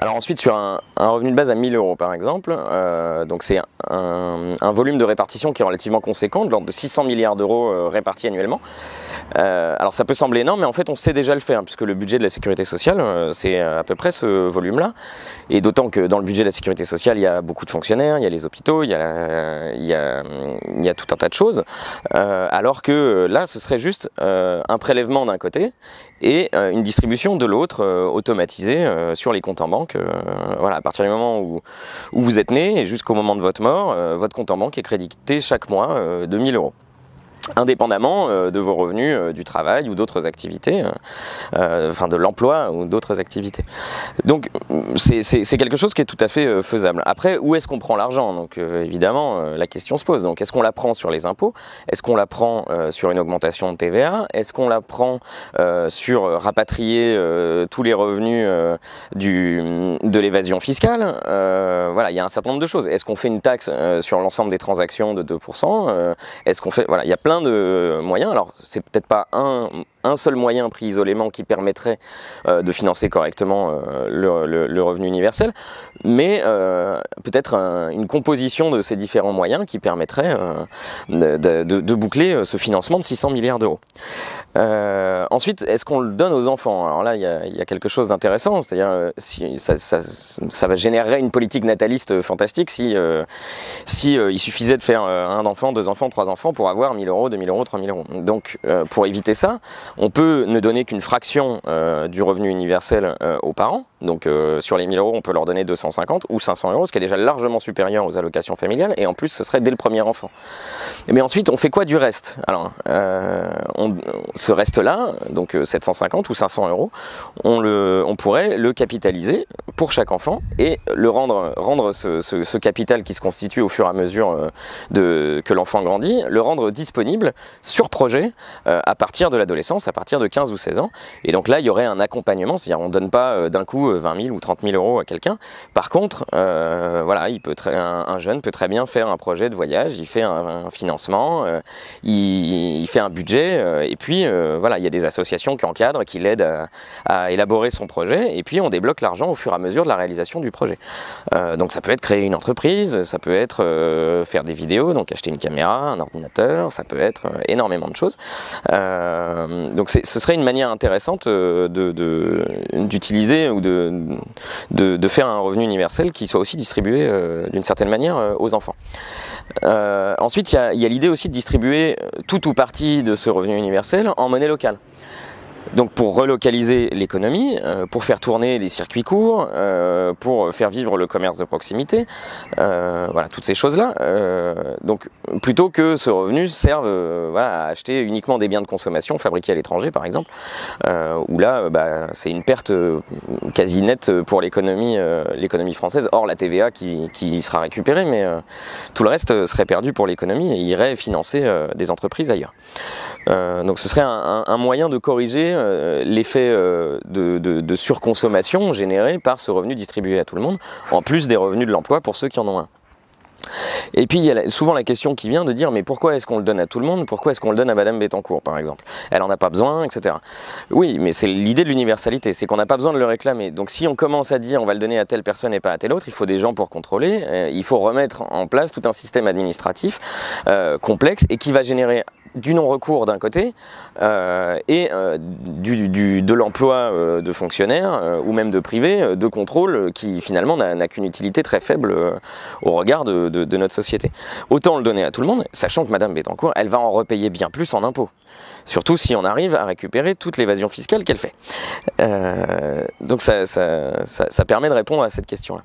Alors ensuite, sur un revenu de base à 1000 € par exemple, donc c'est un volume de répartition qui est relativement conséquent, de l'ordre de 600 milliards d'euros répartis annuellement. Alors ça peut sembler énorme, mais en fait on sait déjà le faire, puisque le budget de la sécurité sociale, c'est à peu près ce volume-là. Et d'autant que dans le budget de la sécurité sociale, il y a beaucoup de fonctionnaires, il y a les hôpitaux, il y a tout un tas de choses. Alors que là, ce serait juste un prélèvement d'un côté et une distribution de l'autre automatisée sur les comptes en banque. Voilà, à partir du moment où vous êtes né et jusqu'au moment de votre mort, votre compte en banque est crédité chaque mois de 1000 €. Indépendamment de vos revenus du travail ou d'autres activités, enfin de l'emploi ou d'autres activités. Donc c'est quelque chose qui est tout à fait faisable. Après, où est-ce qu'on prend l'argent? Donc évidemment, la question se pose. Donc est-ce qu'on la prend sur les impôts? Est-ce qu'on la prend sur une augmentation de TVA? Est-ce qu'on la prend sur rapatrier tous les revenus de l'évasion fiscale? Voilà, il y a un certain nombre de choses. Est-ce qu'on fait une taxe sur l'ensemble des transactions de 2%? Est-ce qu'on fait... Voilà, il y a plein de moyens. Alors c'est peut-être pas un seul moyen pris isolément qui permettrait de financer correctement le revenu universel, mais peut-être une composition de ces différents moyens qui permettrait de boucler ce financement de 600 milliards d'euros. Ensuite, est-ce qu'on le donne aux enfants? Alors là, il y a quelque chose d'intéressant, c'est-à-dire si ça générerait une politique nataliste fantastique si il suffisait de faire un enfant, deux enfants, trois enfants pour avoir 1000 €, 2000 €, 3000 €. Donc pour éviter ça, on peut ne donner qu'une fraction du revenu universel aux parents. Donc sur les 1000 €, on peut leur donner 250 ou 500 €, ce qui est déjà largement supérieur aux allocations familiales, et en plus ce serait dès le premier enfant. Mais ensuite, on fait quoi du reste? Alors ce reste-là, donc 750 ou 500 €, on pourrait le capitaliser pour chaque enfant et le rendre ce capital qui se constitue au fur et à mesure que l'enfant grandit, le rendre disponible sur projet à partir de l'adolescence, à partir de 15 ou 16 ans. Et donc là, il y aurait un accompagnement, c'est-à-dire on ne donne pas d'un coup 20 000 ou 30 000 euros à quelqu'un. Par contre, voilà, un jeune peut très bien faire un projet de voyage, il fait un financement, il fait un budget, et puis voilà, il y a des associations qui encadrent, qui l'aident à élaborer son projet, et puis on débloque l'argent au fur et à mesure de la réalisation du projet. Donc ça peut être créer une entreprise, ça peut être faire des vidéos, donc acheter une caméra, un ordinateur, ça peut être énormément de choses. Donc ce serait une manière intéressante d'utiliser ou de faire un revenu universel qui soit aussi distribué d'une certaine manière aux enfants. Ensuite, il y a l'idée aussi de distribuer tout ou partie de ce revenu universel en monnaie locale. Donc pour relocaliser l'économie, pour faire tourner les circuits courts, pour faire vivre le commerce de proximité, voilà, toutes ces choses-là. Donc plutôt que ce revenu serve voilà, à acheter uniquement des biens de consommation fabriqués à l'étranger par exemple, où là bah, c'est une perte quasi nette pour l'économie française, hors la TVA qui sera récupérée, mais tout le reste serait perdu pour l'économie et irait financer des entreprises ailleurs. Donc ce serait un moyen de corriger l'effet de surconsommation généré par ce revenu distribué à tout le monde, en plus des revenus de l'emploi pour ceux qui en ont un. Et puis il y a souvent la question qui vient de dire: mais pourquoi est-ce qu'on le donne à tout le monde? Pourquoi est-ce qu'on le donne à Madame Bettencourt par exemple? Elle en a pas besoin, etc. Oui, mais c'est l'idée de l'universalité, c'est qu'on n'a pas besoin de le réclamer. Donc si on commence à dire on va le donner à telle personne et pas à telle autre, il faut des gens pour contrôler, il faut remettre en place tout un système administratif complexe et qui va générer du non-recours d'un côté et de l'emploi de fonctionnaires ou même de privés, de contrôle qui finalement n'a qu'une utilité très faible au regard de notre société. Autant le donner à tout le monde, sachant que Madame Bettencourt, elle va en repayer bien plus en impôts. Surtout si on arrive à récupérer toute l'évasion fiscale qu'elle fait. Donc ça permet de répondre à cette question-là.